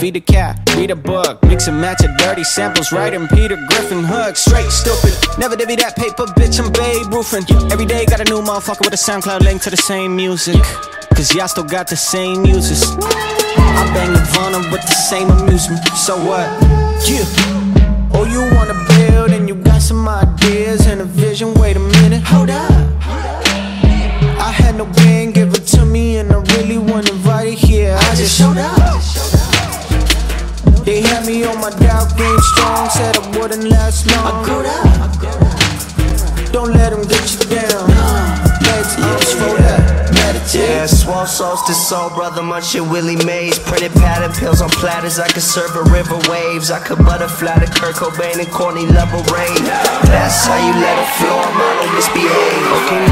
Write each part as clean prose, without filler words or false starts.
feed a cat, read a book, mix and match of dirty samples, writing Peter Griffin hooks. Straight stupid, never did be that paper bitch, I'm Babe Roofing. Every day got a new motherfucker with a SoundCloud link to the same music, cause y'all still got the same users. I bang Nirvana with the same amusement, so what? Yeah. Oh, you wanna build and you got some ideas and a vision, wait a minute, hold up. I had no band, give it to me and I really wasn't invited here, I just showed up. They had me on my doubt game strong, said I wouldn't last long, I grew up. Don't let them get you down, let's just roll up. Yeah, swole sauce to soul, brother, much of Willie Mays. Printed pattern pills on platters, I could serve a river waves. I could butterfly to Kurt Cobain and Courtney Love a rain. That's how you let a floor model misbehave. Okay,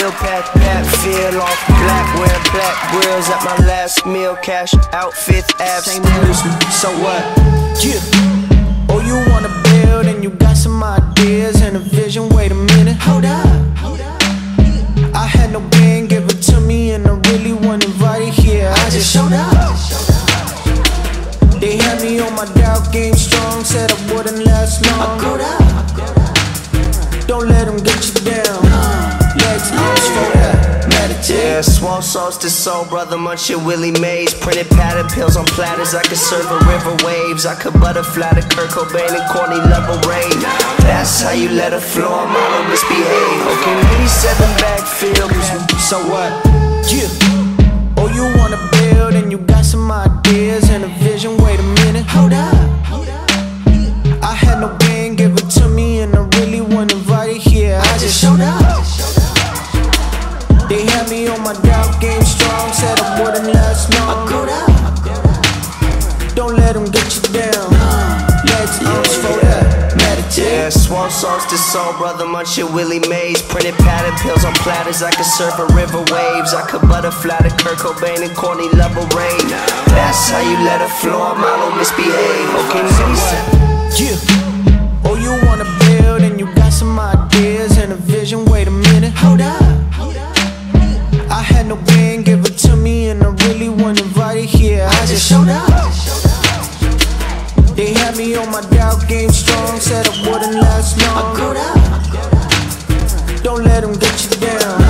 87 backfield, pat feel off black, wear black grills at my last meal. Cash out, fifth abs, so what? Yeah. Oh, you wanna build and you got some ideas and a vision, wait a minute, hold up. I had no band, give it to me, and I really wasn't invited here, I just showed up. They had me on my doubt game strong, said I wouldn't last long, I grew up. Don't let them get you down, let's go up. Yeah, swole sauce to soul, brother, much of Willie Mays. Printed pattern pills on platters, I could serve a river waves. I could butterfly to Kurt Cobain and Courtney Love a rain. That's how you let a floor model misbehave. Okay, 87 backfield, so what? Yeah. Oh, you wanna build and you got some ideas and a vision, wait a minute, hold up. I had no band, give it to me and I really wasn't invited here, I just showed up. They had me on my doubt game strong, said I wouldn't last long, I don't let them get you down, let's fold up, meditate. Yeah, swole sauce to soul, brother, much of Willie Mays. Printed pattern pills on platters, I could surf a river waves. I could butterfly to Kurt Cobain and Courtney Love a rain. That's how you let a floor model misbehave. Okay, yeah. Oh, you wanna build and you got some ideas and a vision, wait a minute, hold up. I had no band, give it to me, and I really wasn't invited here, I just showed up. They had me on my doubt game strong, said I wouldn't last long, I grew up. Don't let them get you down,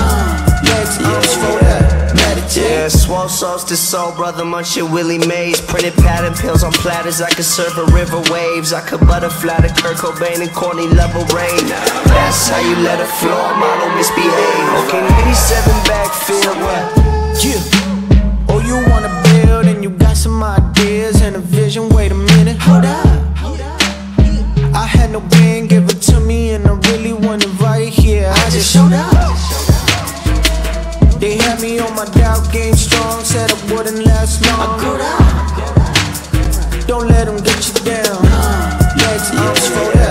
let's fold up, meditate. Yeah, swole sauce to soul, brother, much of Willie Mays. Printed pattern pills on platters, I could serve a river waves. I could butterfly to Kurt Cobain and Courtney Love a rain. That's how you let a floor model misbehave. Okay, 87 backfield, what? Yeah. Oh, you wanna build and you got some ideas and a vision, wait a minute, hold up. I had no band, give it to me, and I really wasn't invited here, I just showed up. They had me on my doubt game strong, said I wouldn't last long, I grew up. Don't let them get you down, let's fold up.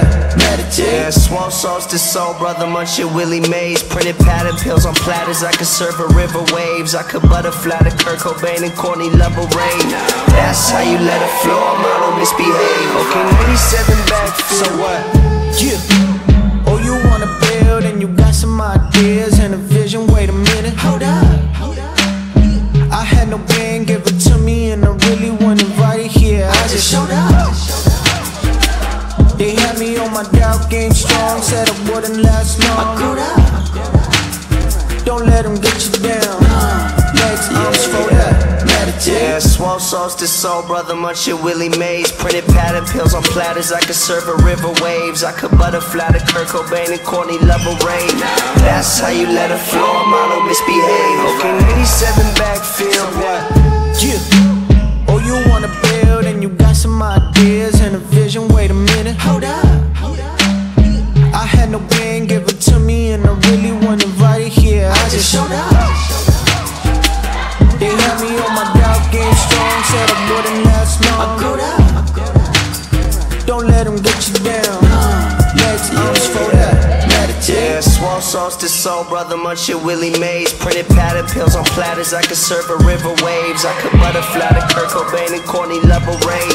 Yeah, swole sauce to soul, brother, much of Willie Mays. Printed pattern pills on platters, I could serve a river waves. I could butterfly to Kurt Cobain and Courtney Love a rain. That's how you let a floor model misbehave. Okay, 87 backfield, so what? Yeah. Oh, you wanna build and you got some ideas and a vision, wait a minute, hold up. I had no band, give it to me, and I really wasn't invited here, I just showed up. They had me on my doubt game strong, said I wouldn't last long, I grew up. Don't let them get you down, let's fold up, meditate. Yeah, swole sauce to soul, brother, much of Willie Mays. Printed pattern pills on platters, I could serve a river waves. I could butterfly to Kurt Cobain and Courtney Love a rain. That's how you let a floor model misbehave. Okay, 87 backfield, what? Yeah. Oh, you wanna build and you got some ideas and a vision, wait a minute, hold up. I had no band, give it to me, and I really wasn't invited here, I just showed up. They had me on my doubt game strong, said I wouldn't last long, I grew up. Don't let them get you down, let's fold up. Yeah, swole sauce to soul, brother, much of Willie Mays. Printed pattern pills on platters, I could serve a river waves. I could butterfly to Kurt Cobain and Courtney Love a rain.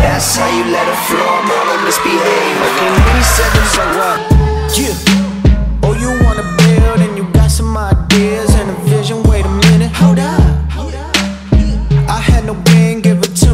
That's how you let a floor model misbehave. Okay, 87, so what? Yeah. Oh, you wanna build and you got some ideas and a vision, wait a minute, hold up. I had no band, give it to me.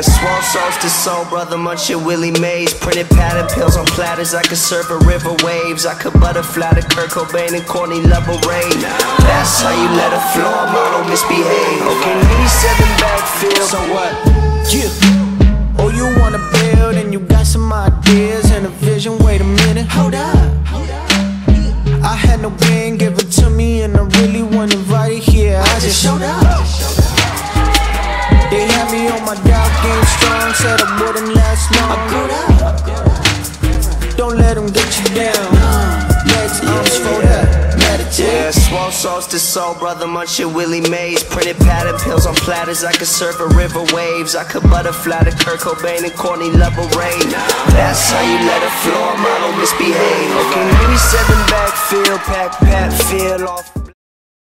That swamp solstice soul, brother, munch your Willie Mays. Printed pattern pills on platters, I could surf a river waves. I could butterfly to Kurt Cobain and Courtney Love a rain. That's how you let a floor model misbehave. Okay, need seven backfield, so what? Yeah. Oh, you wanna build and you got some ideas and a vision, wait a minute, hold up. I had no pain given to me and I really wasn't invited here, I just showed up. They had me on my doubt, game strong, said I wouldn't last long. I grew up. Don't let them get you down. Legs, arms, fold up, meditate. Yeah, swole solstice soul, brother, munch your Willie Mays. Printed pattern pills on platters, I could surf a river waves. I could butterfly to Kurt Cobain and Courtney Love a rain. That's how you let a floor model misbehave. Okay, maybe seven backfield, pack, pat, feel off.